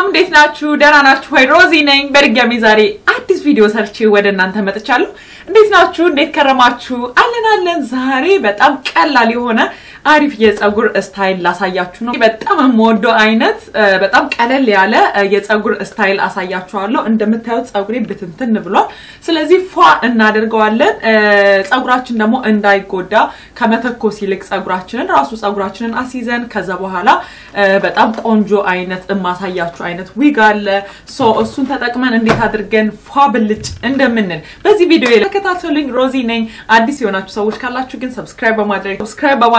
سلام ديت ناتشو دانا ناتشو روزي نين برجع ميزاري عديس فيديو سرتشي ودنا نتمت تشالو ديت ناتشو ديت كرماتشو علنا لنزهري بتأم كلا ليهونا عارف يتأجر استايل لساياتشو نو بتأم مودو عينت بتأم كلا اللي على يتأجر استايل لساياتشو علو عندما تهوت أجري بتنتن بلو سلزي فا النادر قالن أجراتشن دمو عنداي كودا كمثل كوسيلكس أجراتشن راسوس أجراتشن أسيزن كذا بهلا بتأم أنجو عينت ما ساياتشو عينت ويقال سو السنتة كمان عندي هادر جن فابلج عند منن بس الفيديو كتاتولين روزي نين عديس يوناتشو سويش كلاتشو جن سبسكرايب ما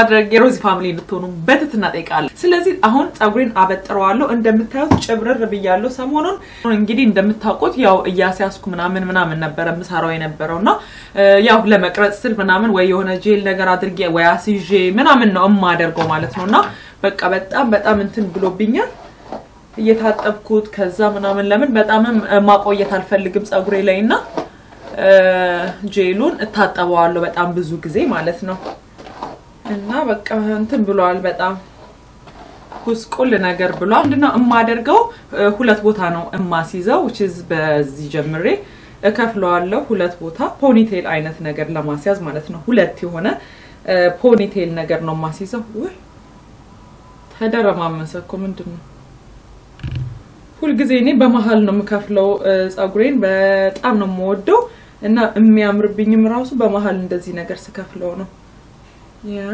درج የሮዚ ፋሚሊ ልትሆኑ በትትና ጠይቃለሁ ስለዚህ አሁን ጸጉሬን አበጥራዋለሁ እንደምታዩት ጨብረር ብያለሁ ሰሞኑን እንግዲህ እንደምታውቁት ያው እያሲያስኩ ምናምን ነበር መስራው የነበረውና ያው ለመቅረጽ ስል ምናምን ወይ የሆነ ጄል ነገር አድርጌ ወይ አሲጄ ምናምን ነው ማደርገው ማለት ነውና በቃ በጣም እንትን ብሎብኛል እየታጠብኩት ከዛ ምናምን ለምን በጣም ማቆየት አልፈልግም ጸጉሬ ላይና ጄሉን እታጠባዋለሁ በጣም ብዙ ጊዜ ማለት ነው እና በቃ እንትን ብሏል በጣም ኩስቁል ነገር ብሏል እንደና እማደርገው ሁለት ቦታ ነው እማሲዘው which is በዚህ ጀምሬ እከፍለዋለሁ ሁለት ቦታ ፖኒቴል አይነት ነገር ለማስያዝ ማለት ነው ሁለት የሆነ ፖኒቴል ነገር ነው ማሲዘው ወይ ተደረማመሰኩ ምንድነው ሁሉ ጊዜ እኔ በመሃል ነው መከፍለው ጸጉሬን በጣም ነው የምወደው እና የሚያምርብኝም ራሱ በመሃል እንደዚህ ነገር ስከፍለው ነው Yeah.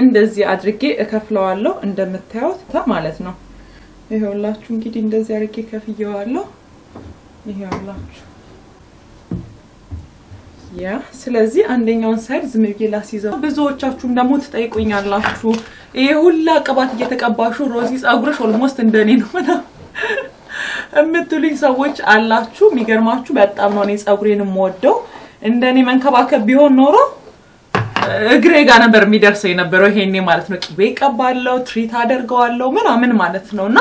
እንደዚህ አድርጌ እከፍለዋለሁ እንደምታዩት ማለት ነው ይሄውላችሁ እንግዲህ እንደዚህ አድርጌ ከፍየዋለሁ ይሄውላችሁ ያ ስለዚህ አንደኛውን ሳይድ ዝም ብዬ ላሲዘው ብዙዎቻችሁም ደሞ ትጠይቁኛላችሁ ይሄ ሁላ ቀባት እየተቀባሹ ሮዚ ጻጉርሽ ኦልሞስት እንደኔ ነው ማለት እምትሉኝ ሰዎች አላችሁ ሚገርማችሁ በጣም ነው እኔ ጻጉሬንም ወደው እንደኔ መንከባከብ ቢሆን ኖሮ እግሬ ጋር ነበር የሚደርሰው የነበረው ይሄኔ ማለት ነው ቅቤ ቀባለው ትሪት አደርገዋለሁ ምናምን ማለት ነውና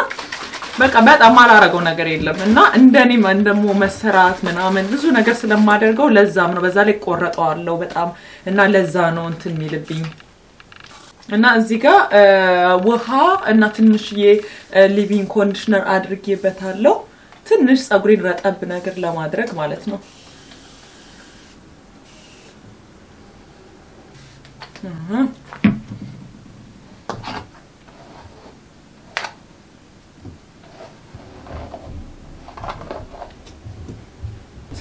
በቃ በጣም አላረጋው ነገር የለም እና እንደኔ እንደሞ መሰራት ምናምን ብዙ ነገር ስለማደርገው ለዛም ነው በዛ ላይ ቆረጣው በጣም እና ለዛ ነው እንትን የሚልብኝ እና እዚህ ጋር ውሃ እና ትንሽዬ ሊቪንግ ኮንዲሽነር አድርጌበታለሁ ትንሽ ጸጉሬን ረጠብ ነገር ለማድረግ ማለት ነው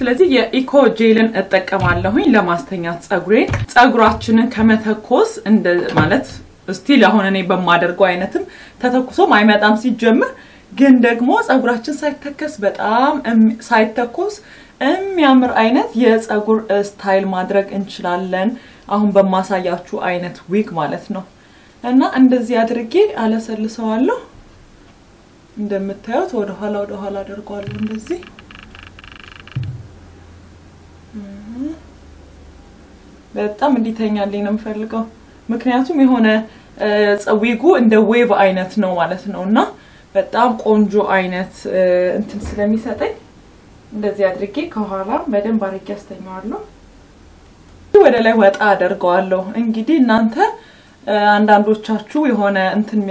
ስለዚህ የኢኮ ጄልን እጠቀማለሁኝ ለማስተኛት ጸጉሬን ጸጉራችንን ከመተኮስ እንደ ማለት ስቲል አሁን እኔ በማደርገው አይነትም ተተኩሶ ማይመጣም ሲጀምር ግን ደግሞ ጸጉራችን ሳይተከስ በጣም ሳይተኮስ የሚያምር አይነት የጸጉር ስታይል ማድረግ እንችላለን አሁን በማሳያችሁ አይነት ዊግ ማለት ነው እና እንደዚህ አድርጌ አለሰልሰዋለሁ እንደምታዩት ወደ ኋላ አደርጋለሁ እንደዚህ በጣም እንዲተኛልኝ ነው ፈልገው ምክንያቱም የሆነ ጸዊጉ እንደ ዌቭ አይነት ነው ማለት ነውና በጣም ቆንጆ አይነት እንትን ስለሚሰጠኝ እንደዚህ አድርጌ ከኋላ በደንብ አርቄ አስተኛዋለሁ ወደ ላይ ወጣ አደርጋለሁ እንግዲህ እናንተ አንዳንዶቻችሁ የሆነ እንትን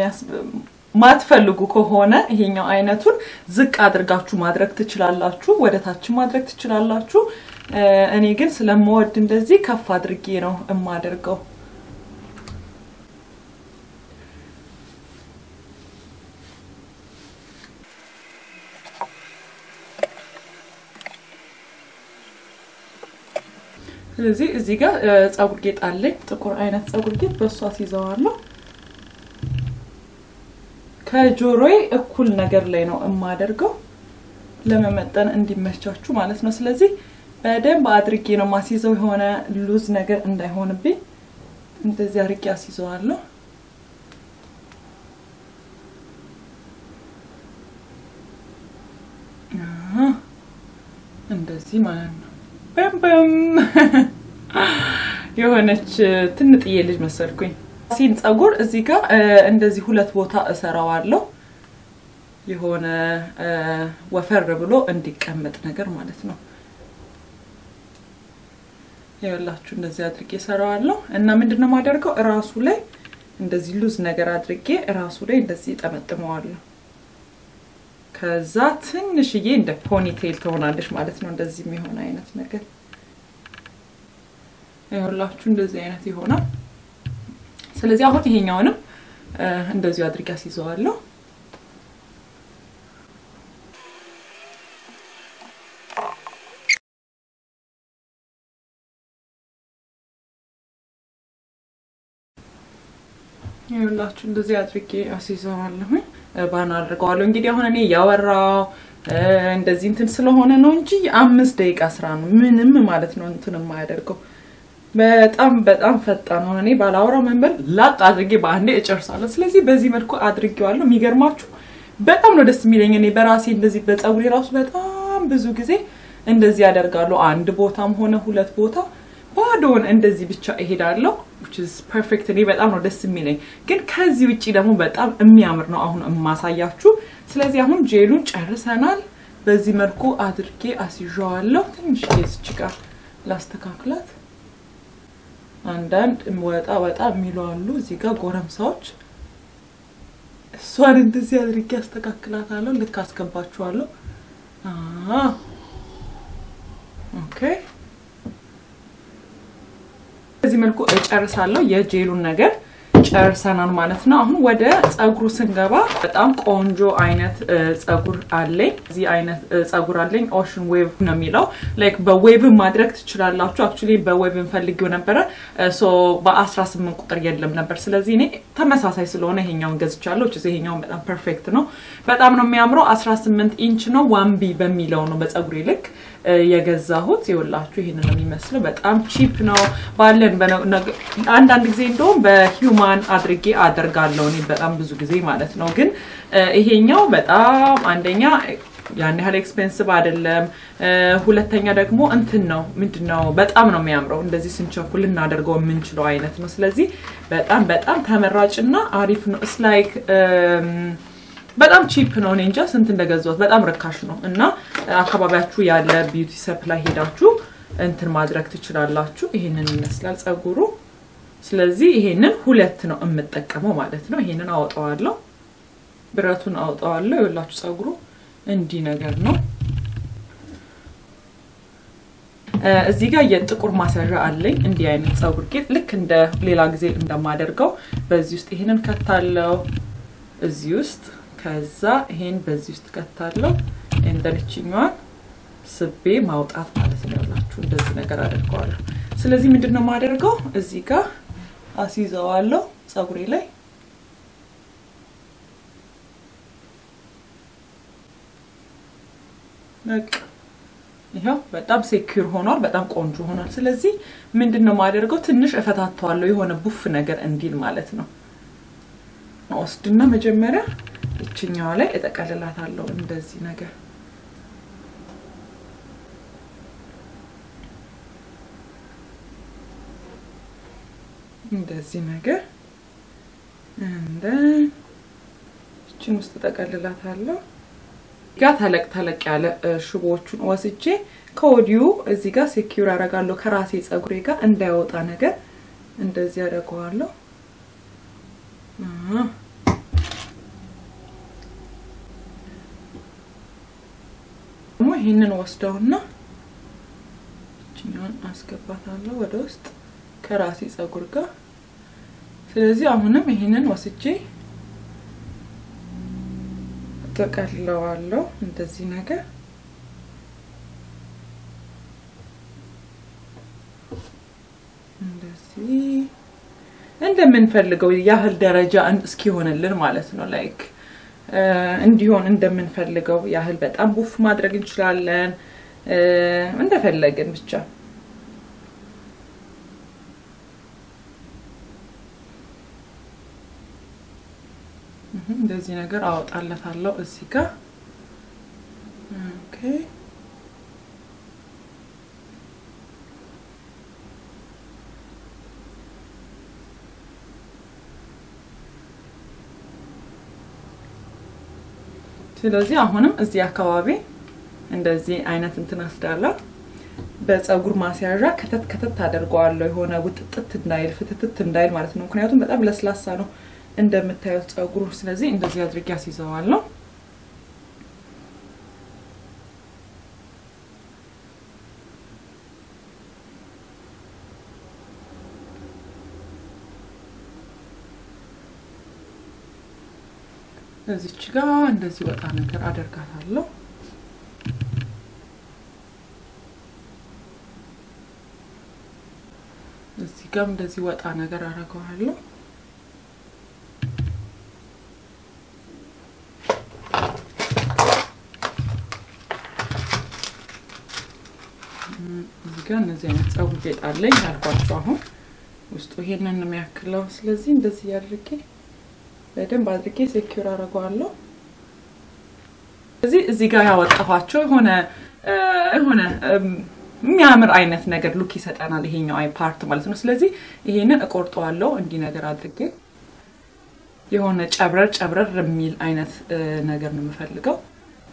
ማትፈልጉ ከሆነ ይሄኛው አይነቱን ዝቅ አድርጋችሁ ማድረግ ትችላላችሁ ወደታች ማድረግ ትችላላችሁ እኔ ግን ስለማወድ እንደዚህ ከፍ አድርጌ ነው እማደርገው ስለዚህ እዚህ ጋር ጸጉር ጌጥ አለኝ ጥቁር አይነት ጸጉር ጌጥ በሷ ሲዘዋለሁ ከጆሮዬ እኩል ነገር ላይ ነው እማደርገው ለመመጠን እንዲመቻችሁ ማለት ነው ስለዚህ በደም ባድርጌ ነው ማሲዘው የሆነ ሉዝ ነገር እንዳይሆንብኝ እንደዚህ አርቄ አሲዘዋለሁ እንደዚህ ማለት ነው በም የሆነች ትንጥዬ ልጅ መሰልኩኝ سين أقول أزيكا عند زهولة بوتا سراوالو يهون وفربلو عندي كمت نجر مالتنا يا الله شو نزيد ركي سراوالو إننا مدرنا ما دركو راسولي عند زيلوز نجر أدركي راسولي عند زيد أمت موالو كذا تنشيجي عند بوني تيل تونالش مالتنا عند زي مهون عينت نجر يا الله شو نزيد عينتي هنا سلزي أخوتي هينيانو عند زيد أدركي سيزوالو يلا شو ده زيادتكي أسيسه مالهم؟ بانار قالون جدي هون أني ياورا عند زين تنسله هون نونجي أم مصدق أسرانو منهم مالتنا نتنم ما يدركوا بتأم فتان هون أني بالاورا من بل لا تعرقي بعندي إيش صار لسلزي بزي مركو أدركوا على ميجر ماتشو بتأم لو دست ميلين يعني براسي عند زين بتأوري راسه بتأم بزوجي زي عند زيادة قالو عند بوتام هون هولت بوتا بعدون عند زين بتشاهي دارلو which is perfect and even I'm not dissimulating. Get crazy with you, but I'm me. I'm not on a massage. True, so let's see. I'm Jelun Charsanal, the Zimerco Adrike as usual. Lot and she is chica last chocolate. And then what I would have Milo and Luzica Goram Soch. So I didn't see Adrike as the chocolate alone, the casca bachualo. Ah, okay. زي ما لكو ارسالو يا جيلو نجر ارسانان معناتنا اهو ወደ ጸጉሩ ስንገባ በጣም ቆንጆ አይነት ጸጉር አለኝ እዚ አይነት ጸጉር አለኝ ኦሽን ዌቭ ነው የሚለው ላይክ በዌቭ ማድረግ ትችላላችሁ አክቹሊ በዌቭ እንፈልገው ነበር ሶ በ18 ቁጥር የለም ነበር ስለዚህ እኔ ተመሳሳይ ስለሆነ ይሄኛውን ገዝቻለሁ እዚህ ይሄኛውን በጣም ፐርፌክት ነው በጣም ነው የሚያምረው 18 ኢንች ነው 1B በሚለው ነው በጸጉሬ ልክ የገዛሁት ይወላችሁ ይሄንን ነው የሚመስለው በጣም ቺፕ ነው ባለን አንድ ጊዜ እንደው በሂዩማን አድርጌ አደርጋለሁ እኔ በጣም ብዙ ጊዜ ማለት ነው ግን ይሄኛው በጣም አንደኛ ያን ያህል ኤክስፔንሲቭ አይደለም ሁለተኛ ደግሞ እንትን ነው ምንድነው በጣም ነው የሚያምረው እንደዚህ ስንቸኩል እናደርገው የምንችለው አይነት ነው ስለዚህ በጣም በጣም ተመራጭና አሪፍ ነው ኢትስ ላይክ በጣም ቺፕ ነው እንጂ ስንት እንደገዛሁት በጣም ርካሽ ነው እና አከባቢያችሁ ያለ ቢዩቲ ሰፕላይ ሄዳችሁ እንትን ማድረግ ትችላላችሁ ይሄንን ይመስላል ጸጉሩ ስለዚህ ይሄንን ሁለት ነው እምጠቀመው ማለት ነው ይሄንን አወጣዋለሁ ብረቱን አወጣዋለሁ ይላችሁ ጸጉሩ እንዲ ነገር ነው እዚህ ጋር የጥቁር ማሳጅ አለኝ እንዲህ አይነት ጸጉር ጌጥ ልክ እንደ ሌላ ጊዜ እንደማደርገው በዚህ ውስጥ ይሄንን ከታለው እዚህ ውስጥ ከዛ ይሄን በዚህ ውስጥ ከታለው እንደልችኛው ስቤ ማውጣት ማለት ነው ያላችሁ እንደዚህ ነገር አድርጓለሁ ስለዚህ ምንድነው ማደርገው እዚህ ጋር አሲዘዋለሁ ጸጉሬ ላይ ነክ ይሄው በጣም ሴኩር ሆኗል በጣም ቆንጆ ሆኗል ስለዚህ ምንድነው ማደርገው ትንሽ እፈታታዋለሁ የሆነ ቡፍ ነገር እንዲል ማለት ነው ወስድና መጀመሪያ እቺኛው ላይ እጠቀልላታለሁ እንደዚህ ነገር እንደዚህ ነገር እንደ እቺን ውስጥ እጠቀልላታለሁ ጋር ተለቅ ያለ ሽቦዎችን ወስጄ ከወዲው እዚህ ጋር ሴኩር አረጋለሁ ከራሴ ጸጉሬ ጋር እንዳይወጣ ነገር እንደዚህ አደርጋለሁ ይሄንን ወስደውና እቺኛውን አስገባታለሁ ወደ ውስጥ ከራሴ ጸጉር ጋር ስለዚህ አሁንም ይሄንን ወስጄ ተቀልለዋለሁ እንደዚህ ነገር እንደዚህ እንደምንፈልገው ያህል ደረጃ እስኪሆንልን ማለት ነው ላይክ እንዲሆን እንደምንፈልገው ያህል በጣም ቡፍ ማድረግ እንችላለን እንደፈለግን ብቻ እንደዚህ ነገር አወጣለታለሁ እዚህ ጋር ኦኬ ስለዚህ አሁንም እዚህ አካባቢ እንደዚህ አይነት እንትን አስዳለሁ በፀጉር ማስያዣ ከተት ከተት አደርጋለሁ የሆነ ውጥጥት እንዳይል ፍትትት እንዳይል ማለት ነው ምክንያቱም በጣም ለስላሳ ነው እንደምታዩት ፀጉሩ ስለዚህ እንደዚህ አድርጌ አስይዘዋለሁ እዚች ጋር እንደዚህ ወጣ ነገር አደርጋታለሁ እዚህ ጋር እንደዚህ ወጣ ነገር አረጋዋለሁ እዚህ ጋር እንደዚህ ጻፉ ጌጣለኝ አልኳችሁ አሁን ውስጡ ይሄንን ነው የሚያክለው ስለዚህ እንደዚህ ያድርጌ በደም ባድርጌ ሴኩር አረጋዋለሁ ስለዚህ እዚህ ጋር ያወጣፋቸው ሆነ የሚያምር አይነት ነገር ሉክ ይሰጣናል ይሄኛው አይ ፓርት ማለት ነው ስለዚህ ይሄንን እቆርጣለሁ እንዲ ነገር አድርጌ የሆነ ጨብረር የሚል አይነት ነገር ነው የምፈልገው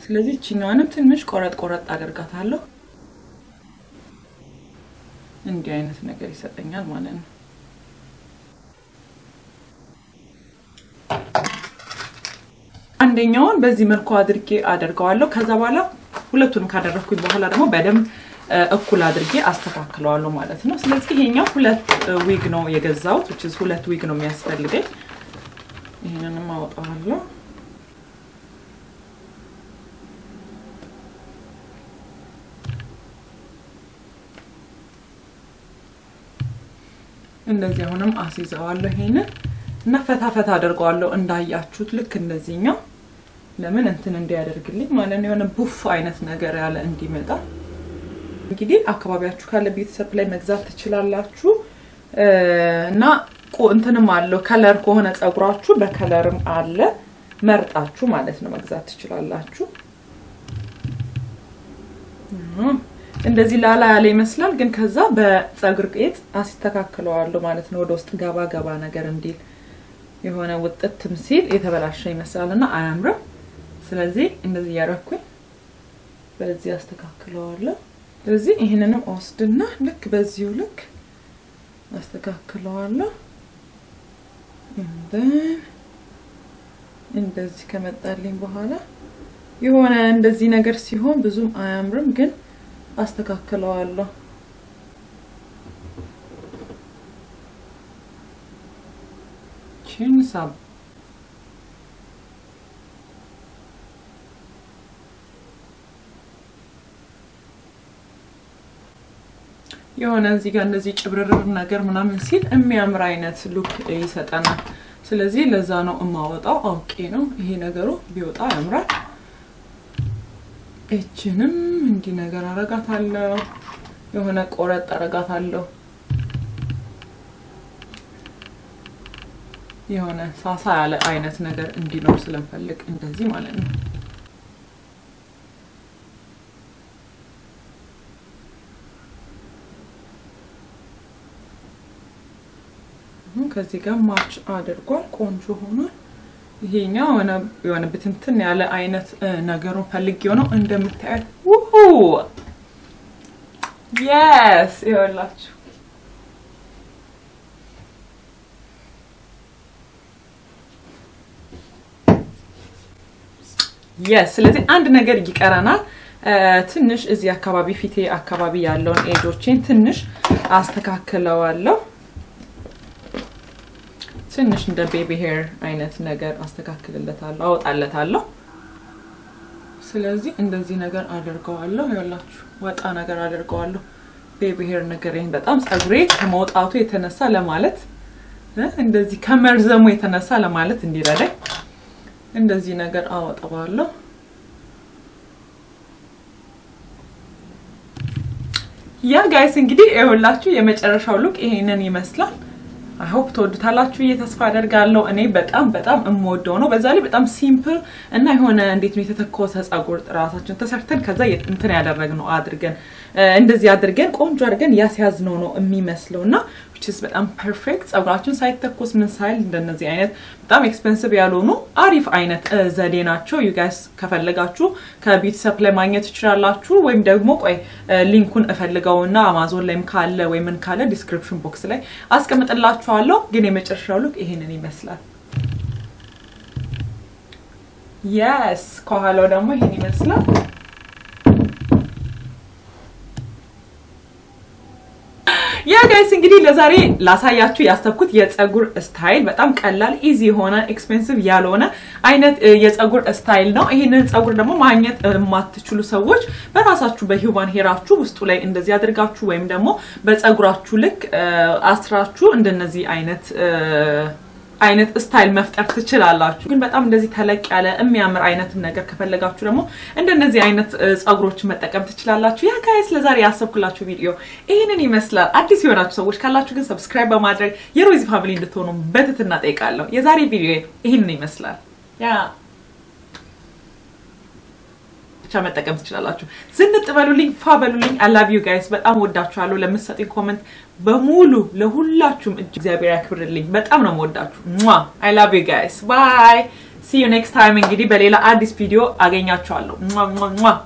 ስለዚህ እቺኛውንም ትንሽ ቆረጥ አደርጋታለሁ እንዲ አይነት ነገር ይሰጣኛል ማለት ነው አንደኛውን በዚህ መልኩ አድርጌ አደርጋለሁ ከዛ በኋላ ሁለቱንም ካደረኩኝ በኋላ ደግሞ በደም እኩል አድርጌ አስተካክለዋለሁ ማለት ነው ስለዚህ ይሄኛው ሁለት ዊግ ነው የገዛው which is ሁለት ዊግ ነው የሚያስፈልገኝ ይሄንን ማውጣለሁ እንደዚህ አሁንም አስይዘዋለሁ ይሄንን ነፈታፈታ አደርጋለሁ እንዳያችሁት ልክ እንደዚህኛው ለምን እንትን እንዲያደርግልኝ ማለት ነው የሆነ ቡፍ አይነት ነገር ያለ እንዲመጣ እንግዲህ አካባቢያችሁ ካለ ቤተሰብ ላይ መግዛት ትችላላችሁ እና እንትንም አለው ከለር ከሆነ ጸጉራችሁ በከለርም አለ መርጣችሁ ማለት ነው መግዛት ትችላላችሁ እንደዚህ ላላ ያለ ይመስላል ግን ከዛ በጸጉር ቄጥ አስተካክለዋለሁ ማለት ነው ወደ ውስጥ ገባ ነገር እንዲል የሆነ ወጥተም ሲል የተበላሸ ይመስላልና አያምር ስለዚህ እንደዚህ ያረኩኝ በዚህ አስተካክለዋለሁ ስለዚህ ይሄንንም አስድና ልክ በዚሁ ልክ አስተካክለዋለሁ እንደዚህ ከመጣልኝ በኋላ የሆነ እንደዚህ ነገር ሲሆን ብዙም አያምርም ግን አስተካክለዋለሁ Şimdi sab. Yoğun zika እንደዚህ ጭብረር ነገር ምናምን ሲል የሚያምር አይነት ሉክ ይሰጣናል ስለዚህ ለዛ ነው እማወጣው አውቄ ነው ይሄ ነገሩ ቢወጣ ያምራል እቺንም እንዲ ነገር አረጋታለሁ የሆነ ቆረጥ አረጋታለሁ የሆነ ሳሳ ያለ አይነት ነገር እንዲኖር ስለምፈልግ እንደዚህ ማለት ነው ከዚህ ጋር ማች አድርጓል ቆንጆ ሆኖ ይሄኛው የሆነ በትንትን ያለ አይነት ነገሩን ፈልጌው ነው እንደምታዩት ኡሁ yes ይወላችሁ Yes, ስለዚህ አንድ ነገር ይቀራናል ትንሽ እዚህ አካባቢ ፊቴ አካባቢ ያለውን ኤጆችን ትንሽ አስተካክለዋለሁ ትንሽ እንደ ቤቢ ሄር አይነት ነገር አስተካክልለታለሁ አወጣለታለሁ ስለዚህ እንደዚህ ነገር አደርጋለሁ ያላችሁ ወጣ ነገር አደርጋለሁ ቤቢ ሄር ነገር ይሄን በጣም ጸጉሬ ከመውጣቱ የተነሳ ለማለት እንደዚህ ከመርዘሙ የተነሳ ለማለት እንዲረዳኝ እንደዚህ ነገር አወጣዋለሁ ያ ጋይስ እንግዲህ ይኸውላችሁ የመጨረሻው ሉክ ይሄንን ይመስላል I hope to Talachi has father Gallo and a betam Modono, Bazali, but I'm simple and I want to meet with the causes of good Rasach and Tasartan Kazayet and Tanada Ragno Adrigan. And the other gang, on Jargon, yes, has no mimes lona, which is but I'm perfect. A Rachel site the Cosman silent than the Inet, but I'm expensive Yalono, Arif Inet Zadinacho, you guys Cafelagacho, Cabit Supplemagnet Charlacho, Wem Dogmok, Lincoln Afelagona, Amazon Lem Calla, Women Calla, description box. Ask him at a lot. Look, give me a look. Yes, Kohalo Damo, Hini Mesla. Yeah, guys, Ingrid Lazari, Lasayatu Yastakut, yes, a good style, but I'm Kalal, easy Hona, expensive Yalona. I net yes, a good style. No, he needs a good demo, mine yet a mat chulusa watch, but as a true human here are choose to lay in the other got to him demo, but a gratulik, astra true, and then the I net. አይነት ስታይል መፍጠር ትችላላችሁ ግን በጣም እንደዚህ ተለቅ ያለ የሚያምር አይነት ነገር ከፈለጋችሁ ደግሞ እንደነዚህ አይነት ጻግሮች መጠቀም ትችላላችሁ ያ ጋይስ ለዛሬ ያሰብኩላችሁ ቪዲዮ ይሄንን ይመስላል አዲስ የሆናችሁ ሰዎች ካላችሁ ግን ሰብስክራይብ በማድረግ የሮዚ ፋሚሊ እንድትሆኑ በትህትና ጠይቃለሁ የዛሬ ቪዲዮ ይሄንን ይመስላል ያ ቻው መጠቀም ትችላላችሁ ዝንጥ በሉልኝ ፋበሉልኝ I love you guys በጣም ወዳችኋለሁ ለምትሰጡኝ ኮሜንት በሙሉ ለሁላችሁም እግዚአብሔር ያክብርልኝ በጣም ነው የምወዳችሁ I love you guys bye see you next time እንግዲህ በሌላ አዲስ ቪዲዮ አገኛችኋለሁ